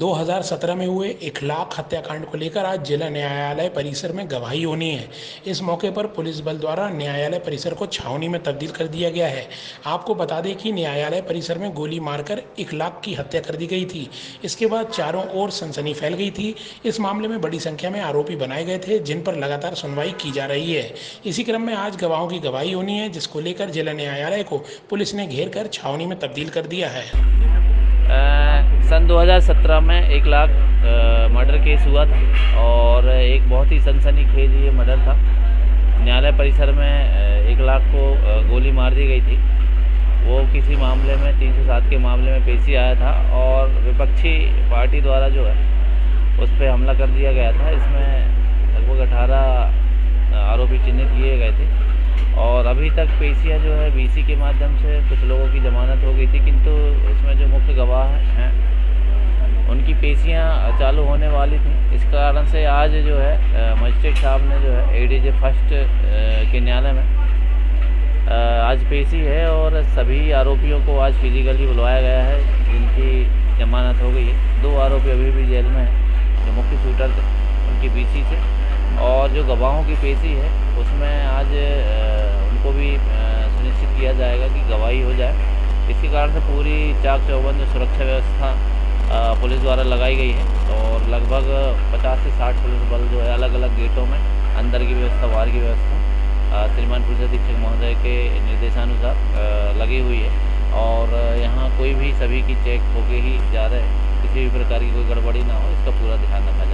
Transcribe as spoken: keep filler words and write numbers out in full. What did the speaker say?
दो हज़ार सत्रह में हुए इकलाख हत्याकांड को लेकर आज जिला न्यायालय परिसर में गवाही होनी है। इस मौके पर पुलिस बल द्वारा न्यायालय परिसर को छावनी में तब्दील कर दिया गया है। आपको बता दें कि न्यायालय परिसर में गोली मारकर इकलाख की हत्या कर दी गई थी। इसके बाद चारों ओर सनसनी फैल गई थी। इस मामले में बड़ी संख्या में आरोपी बनाए गए थे, जिन पर लगातार सुनवाई की जा रही है। इसी क्रम में आज गवाहों की गवाही होनी है, जिसको लेकर जिला न्यायालय को पुलिस ने घेर कर छावनी में तब्दील कर दिया है। सन दो हज़ार सत्रह में एक लाख मर्डर केस हुआ था और एक बहुत ही सनसनीखेज ये मर्डर था। न्यायालय परिसर में एक लाख को गोली मार दी गई थी। वो किसी मामले में तीन सौ सात के मामले में पेशी आया था और विपक्षी पार्टी द्वारा जो है उस पर हमला कर दिया गया था। इसमें लगभग अठारह आरोपी चिन्हित किए गए थे और अभी तक पेशियाँ जो है बीसी के माध्यम से कुछ लोगों की जमानत हो गई थी, किंतु इसमें जो मुख्य गवाह हैं उनकी पेशियाँ चालू होने वाली थी। इस कारण से आज जो है मजिस्ट्रेट साहब ने जो है एडीजे फर्स्ट के न्यायालय में आज पेशी है और सभी आरोपियों को आज फिजिकली बुलवाया गया है, जिनकी जमानत हो गई है। दो आरोपी अभी भी जेल में हैं जो मुख्य शूटर थे, उनकी बीसी से, और जो गवाहों की पेशी है उसमें आज उनको भी सुनिश्चित किया जाएगा कि गवाही हो जाए। इसके कारण से पूरी चाक चौबंद सुरक्षा व्यवस्था पुलिस द्वारा लगाई गई है और लगभग पचास से साठ पुलिस बल जो है अलग अलग गेटों में अंदर की व्यवस्था, बाहर की व्यवस्था श्रीमान पुलिस अधीक्षक महोदय के निर्देशानुसार लगी हुई है और यहाँ कोई भी सभी की चेक होके ही जा रहे हैं, किसी भी प्रकार की कोई गड़बड़ी ना हो, इसका पूरा ध्यान रखा जाए।